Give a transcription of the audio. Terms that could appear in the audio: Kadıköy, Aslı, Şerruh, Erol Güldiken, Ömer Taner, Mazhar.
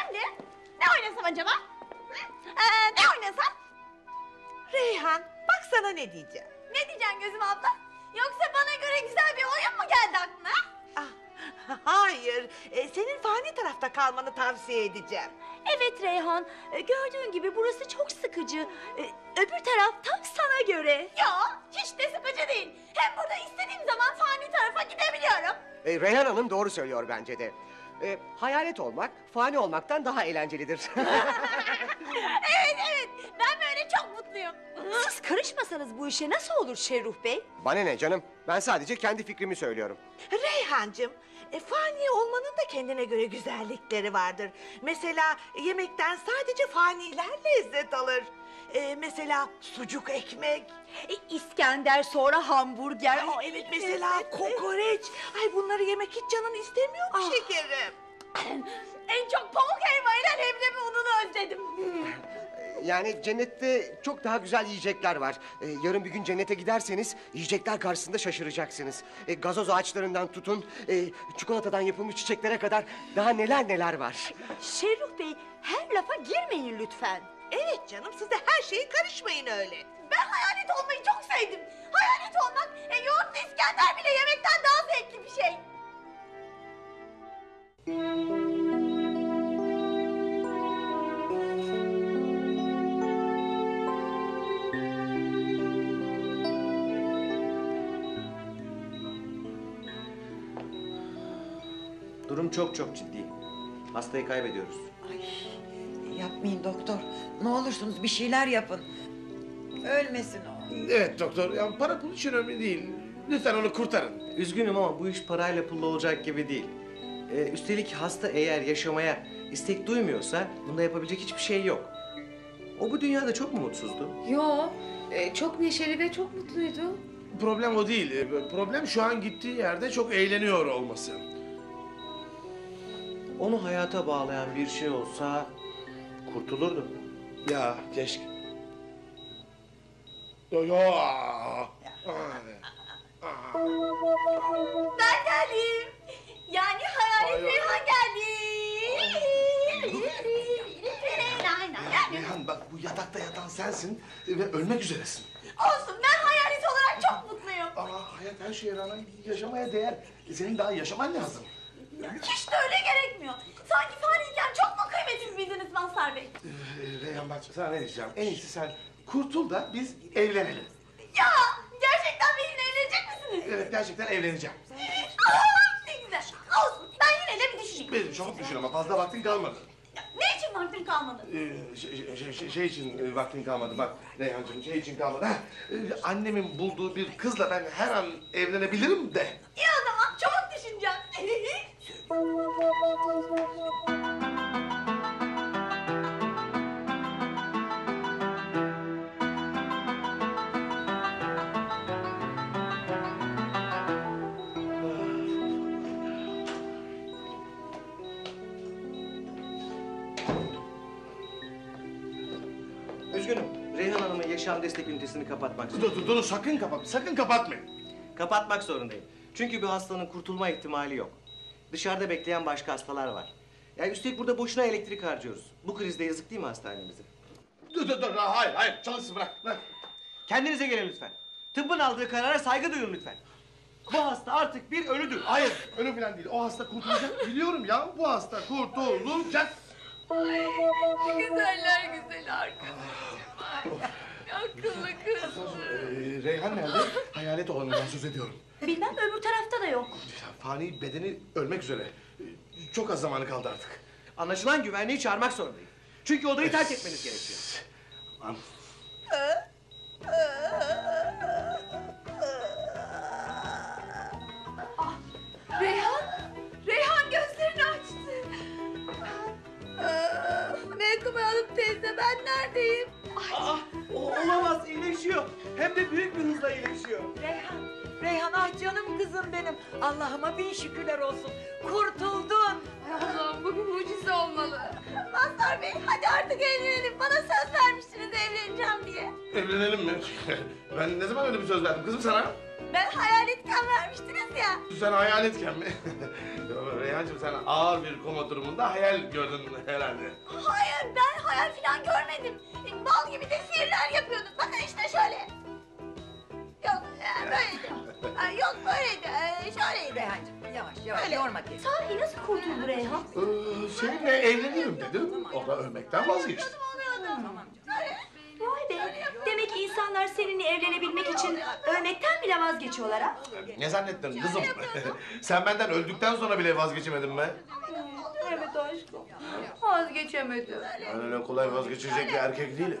Şimdi ne oynasam acaba? Ne oynasam? Reyhan, bak sana ne diyeceğim. Ne diyeceksin Gözüm abla? Yoksa bana göre güzel bir oyun mu geldi aklına? Ah, hayır, senin fani tarafta kalmanı tavsiye edeceğim. Evet Reyhan, gördüğün gibi burası çok sıkıcı. Öbür taraf tam sana göre. Ya, hiç de sıkıcı değil. Hem burada istediğim zaman fani tarafa gidebiliyorum. Reyhan Hanım doğru söylüyor bence de. Hayalet olmak, fani olmaktan daha eğlencelidir. Evet, evet. Ben böyle çok mutluyum. Siz karışmasanız bu işe nasıl olur Şerruh Bey? Bana ne canım? Ben sadece kendi fikrimi söylüyorum. Reyhancığım, fani olmanın da kendine göre güzellikleri vardır. Mesela yemekten sadece faniler lezzet alır. Mesela sucuk ekmek. İskender, sonra hamburger. Ay, evet, mesela kokoreç. Ay, bunları yemek hiç canın istemiyor mu şekerim? En çok pamuk helvayla leblebi ununu özledim. Yani cennette çok daha güzel yiyecekler var. Yarın bir gün cennete giderseniz yiyecekler karşısında şaşıracaksınız. Gazoz ağaçlarından tutun, çikolatadan yapılmış çiçeklere kadar daha neler neler var. Şerruh Bey, her lafa girmeyin lütfen. Evet canım, siz de her şeye karışmayın öyle. Ben hayalet olmayı çok sevdim. Hayalet olmak, yoğurtlu İskender bile yemekten daha zevkli bir şey. Durum çok ciddi. Hastayı kaybediyoruz. Ay, yapmayın doktor. Ne olursunuz bir şeyler yapın. Ölmesin o. Evet doktor, ya para pul için önemli değil. Lütfen onu kurtarın. Üzgünüm ama bu iş parayla pulla olacak gibi değil. Üstelik hasta eğer yaşamaya istek duymuyorsa bunda yapabilecek hiçbir şey yok. O bu dünyada çok mu mutsuzdu? Yok, çok neşeli ve çok mutluydu. Problem o değil. Problem şu an gittiği yerde çok eğleniyor olması. Onu hayata bağlayan bir şey olsa kurtulurdu. Ya keşke. Ben geldim. Yani hayalet Reyhan geldi. Reyhan bak, bu yatakta yatan sensin ve ölmek üzeresin. Olsun, ben hayalet olarak çok mutluyum. Aa, hayat her şeye rağmen yaşamaya değer. Senin daha yaşaman lazım. Hiç de öyle gerekmiyor. Sanki faniyken çok mu kıymetli bildiniz Mazhar Bey? Reyhan bak, sana ne diyeceğim? En iyisi sen kurtul da biz evlenelim. Ya, gerçekten benimle evlenecek misiniz? Evet, gerçekten evleneceğim. Ne güzel. Olsun, ben yine de bir düşüneyim. Benim çok düşün ama fazla vaktin kalmadı. Ya, ne için vaktin kalmadı? Şey için vaktin kalmadı bak Reyhancığım, şey için kalmadı. Ha, annemin bulduğu bir kızla ben her an evlenebilirim de. Ya o zaman çok düşüneceğim. Üzgünüm, Reyhan Hanım'ın yaşam destek ünitesini kapatmak zorundayım. Dur, sakın kapatma, sakın kapatmayın. Kapatmak zorundayım. Çünkü bu hastanın kurtulma ihtimali yok. Dışarıda bekleyen başka hastalar var. Yani üstelik burada boşuna elektrik harcıyoruz. Bu krizde yazık değil mi hastanemize? Dur, hayır, çalışsın bırak. Kendinize gelin lütfen. Tıbbın aldığı karara saygı duyun lütfen. Bu hasta artık bir ölüdür. Hayır, ölü falan değil. O hasta kurtulacak. Biliyorum ya, bu hasta kurtulacak. Ay, güzel arkadaşım. Akıllı kızım. Reyhan nerede? Hayalet olanından söz ediyorum. Bilmem, öbür tarafta da yok. Fani bedeni ölmek üzere. Çok az zamanı kaldı artık. Anlaşılan güvenliği çağırmak zorundayım. Çünkü odayı terk etmeniz gerekiyor. Aman. Reyhan gözlerini açtı. Menkıbe Hanım teyze, ben neredeyim? Olamaz, iyileşiyor. Hem de büyük bir hızla iyileşiyor. Reyhan, ah canım kızım benim. Allah'ıma bin şükürler olsun. Kurtuldun. Allah'ım, bu bir mucize olmalı. Mazhar Bey, hadi artık evlenelim. Bana söz vermiştiniz evleneceğim diye. Evlenelim mi? Ben ne zaman öyle bir söz verdim kızım sana? Ben hayaletken vermiştiniz ya. Sen hayaletken mi? Reyhancığım sen ağır bir koma durumunda hayal gördün herhalde. Hayır, ben hayal falan görmedim. Bal gibi de sihirler yapıyorduk. Bakın işte şöyle. Yok, böyleydi. Yok, böyleydi. Şöyleydi Reyhancığım. Yavaş, yavaş. Yorma kendini. Sahi nasıl kurtuldu Reyhan? Seninle evlenirim dedim. O da ölmekten vazgeçti. Tamam. Vay be! Demek ki insanlar seninle evlenebilmek için ölmekten bile vazgeçiyorlar ha? Ne zannettin kızım? Sen benden öldükten sonra bile vazgeçemedin be. Evet aşkım, vazgeçemedim. Ben öyle kolay vazgeçecek bir erkek değilim.